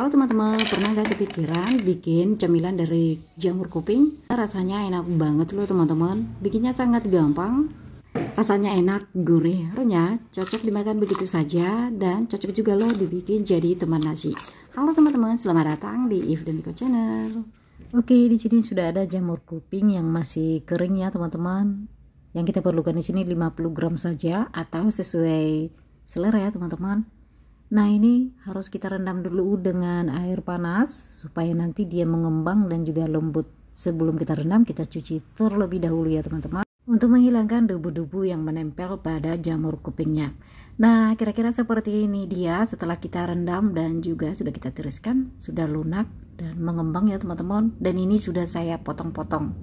Kalau teman-teman pernah gak kepikiran bikin cemilan dari jamur kuping? Rasanya enak banget loh teman-teman. Bikinnya sangat gampang. Rasanya enak, gurih, renyah, cocok dimakan begitu saja. Dan cocok juga loh dibikin jadi teman nasi. Halo teman-teman, selamat datang di Ifdomiko Channel. Oke, di sini sudah ada jamur kuping yang masih kering ya teman-teman. Yang kita perlukan di sini 50 gram saja atau sesuai selera ya teman-teman. Nah, ini harus kita rendam dulu dengan air panas supaya nanti dia mengembang dan juga lembut. Sebelum kita rendam, kita cuci terlebih dahulu ya teman-teman, untuk menghilangkan debu-debu yang menempel pada jamur kupingnya. Nah, kira-kira seperti ini dia setelah kita rendam dan juga sudah kita tiriskan, sudah lunak dan mengembang ya teman-teman. Dan ini sudah saya potong-potong.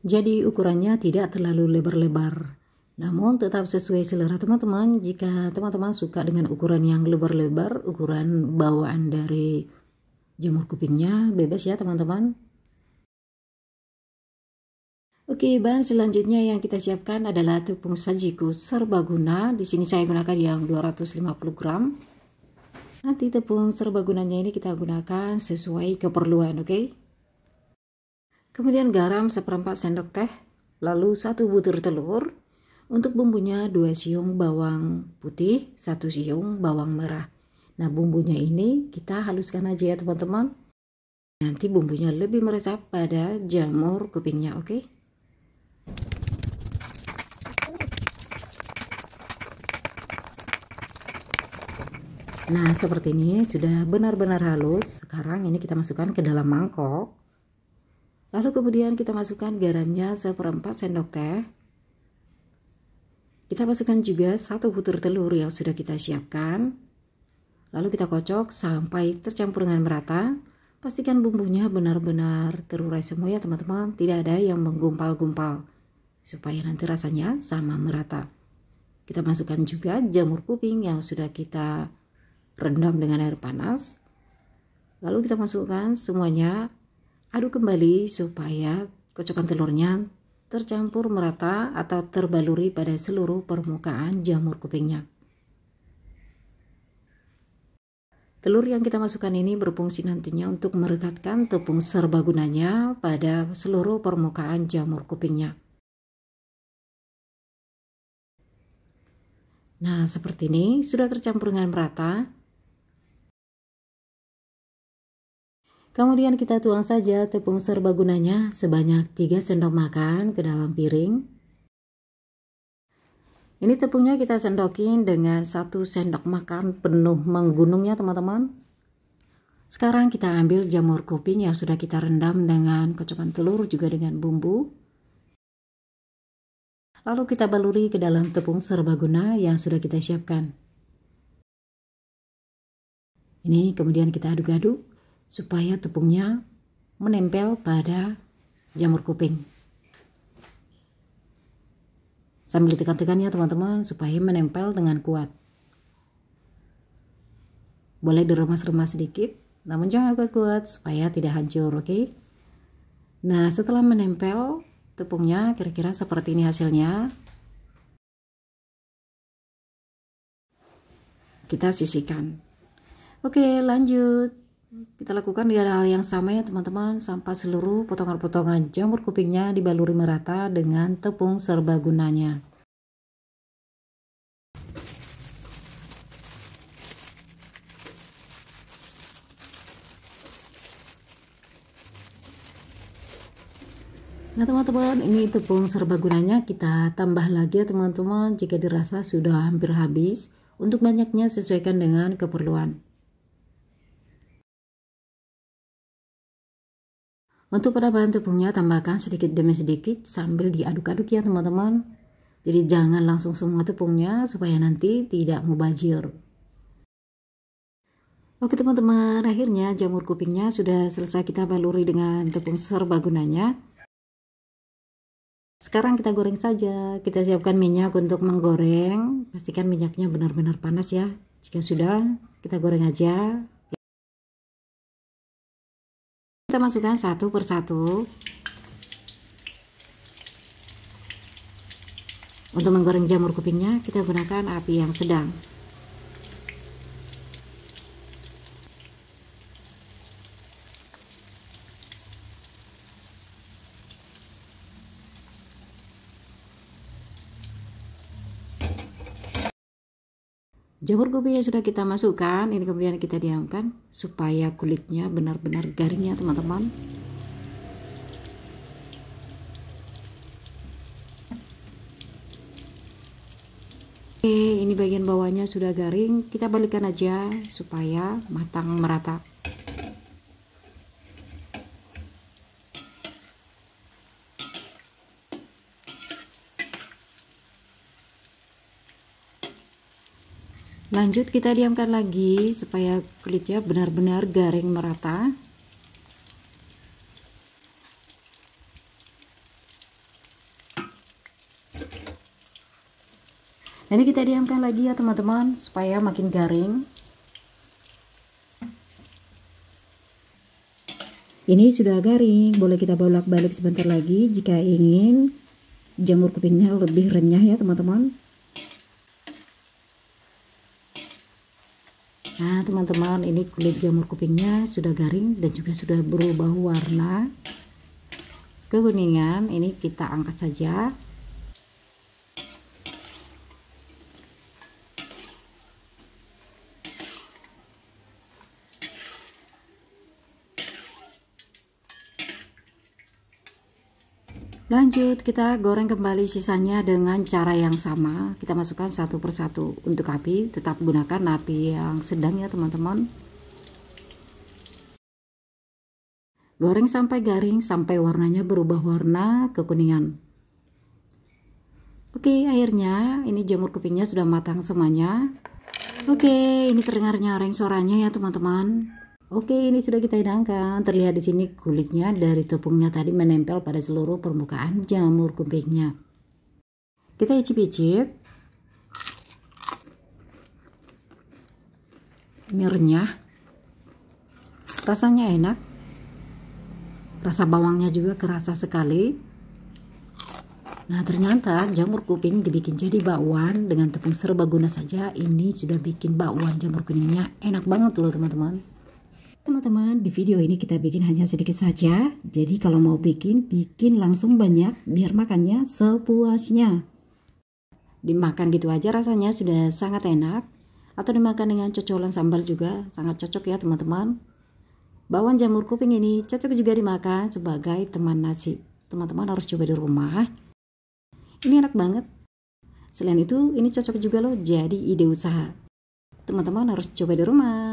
Jadi ukurannya tidak terlalu lebar-lebar, namun tetap sesuai selera teman-teman. Jika teman-teman suka dengan ukuran yang lebar-lebar, ukuran bawaan dari jamur kupingnya bebas ya teman-teman. Oke, bahan selanjutnya yang kita siapkan adalah tepung sajiku serbaguna. Di sini saya gunakan yang 250 gram. Nanti tepung serbagunanya ini kita gunakan sesuai keperluan, oke? Kemudian garam 1/4 sendok teh, lalu 1 butir telur. Untuk bumbunya 2 siung bawang putih, 1 siung bawang merah. Nah, bumbunya ini kita haluskan aja ya teman-teman. Nanti bumbunya lebih meresap pada jamur kupingnya, oke? Nah, seperti ini sudah benar-benar halus. Sekarang ini kita masukkan ke dalam mangkok. Lalu kemudian kita masukkan garamnya 1/4 sendok teh. Kita masukkan juga 1 butir telur yang sudah kita siapkan. Lalu kita kocok sampai tercampur dengan merata. Pastikan bumbunya benar-benar terurai semua ya teman-teman. Tidak ada yang menggumpal-gumpal. Supaya nanti rasanya sama merata. Kita masukkan juga jamur kuping yang sudah kita rendam dengan air panas. Lalu kita masukkan semuanya. Aduk kembali supaya kocokan telurnya tercampur merata atau terbaluri pada seluruh permukaan jamur kupingnya. Telur yang kita masukkan ini berfungsi nantinya untuk merekatkan tepung serbagunanya pada seluruh permukaan jamur kupingnya. Nah, seperti ini sudah tercampur dengan merata. Kemudian kita tuang saja tepung serbagunanya sebanyak 3 sendok makan ke dalam piring. Ini tepungnya kita sendokin dengan 1 sendok makan penuh menggunung ya teman-teman. Sekarang kita ambil jamur kuping yang sudah kita rendam dengan kocokan telur juga dengan bumbu. Lalu kita baluri ke dalam tepung serbaguna yang sudah kita siapkan. Ini kemudian kita aduk-aduk supaya tepungnya menempel pada jamur kuping. Sambil ditekan-tekan ya teman-teman supaya menempel dengan kuat. Boleh diremas-remas sedikit, namun jangan kuat-kuat supaya tidak hancur, oke? Nah, setelah menempel tepungnya kira-kira seperti ini hasilnya. Kita sisihkan. Oke, lanjut. Kita lakukan dengan hal yang sama ya teman-teman, sampai seluruh potongan-potongan jamur kupingnya dibaluri merata dengan tepung serbagunanya. Nah teman-teman, ini tepung serbagunanya kita tambah lagi ya teman-teman jika dirasa sudah hampir habis. Untuk banyaknya sesuaikan dengan keperluan. Untuk penambahan tepungnya tambahkan sedikit demi sedikit sambil diaduk-aduk ya teman-teman. Jadi jangan langsung semua tepungnya supaya nanti tidak mubazir. Oke teman-teman, akhirnya jamur kupingnya sudah selesai kita baluri dengan tepung serbagunanya. Sekarang kita goreng saja. Kita siapkan minyak untuk menggoreng. Pastikan minyaknya benar-benar panas ya. Jika sudah, kita goreng aja. Kita masukkan satu persatu. Untuk menggoreng jamur kupingnya kita gunakan api yang sedang. jamur gobi yang sudah kita masukkan ini kemudian kita diamkan supaya kulitnya benar-benar garing ya teman-teman. Oke, ini bagian bawahnya sudah garing, kita balikkan aja supaya matang merata. Lanjut kita diamkan lagi supaya kulitnya benar-benar garing merata. Nanti kita diamkan lagi ya teman-teman supaya makin garing. Ini sudah garing, boleh kita bolak-balik sebentar lagi jika ingin jamur kupingnya lebih renyah ya teman-teman. Nah teman-teman, ini kulit jamur kupingnya sudah garing dan juga sudah berubah warna kekuningan. Ini kita angkat saja. Lanjut kita goreng kembali sisanya dengan cara yang sama, kita masukkan satu persatu. Untuk api tetap gunakan api yang sedang ya teman-teman. Goreng sampai garing, sampai warnanya berubah warna kekuningan. Oke, akhirnya ini jamur kupingnya sudah matang semuanya. Oke, ini terdengar nyaring suaranya ya teman-teman. Oke, ini sudah kita hidangkan. Terlihat di sini kulitnya dari tepungnya tadi menempel pada seluruh permukaan jamur kupingnya. Kita icip-icip. Renyah. Rasanya enak. Rasa bawangnya juga kerasa sekali. Nah, ternyata jamur kuping dibikin jadi bakwan dengan tepung serbaguna saja. Ini sudah bikin bakwan jamur kuningnya enak banget loh, teman-teman. Teman-teman, di video ini kita bikin hanya sedikit saja. Jadi kalau mau bikin langsung banyak biar makannya sepuasnya. Dimakan gitu aja rasanya sudah sangat enak. Atau dimakan dengan cocolan sambal juga sangat cocok ya teman-teman. Bakwan jamur kuping ini cocok juga dimakan sebagai teman nasi. Teman-teman harus coba di rumah. Ini enak banget. Selain itu, ini cocok juga loh jadi ide usaha. Teman-teman harus coba di rumah.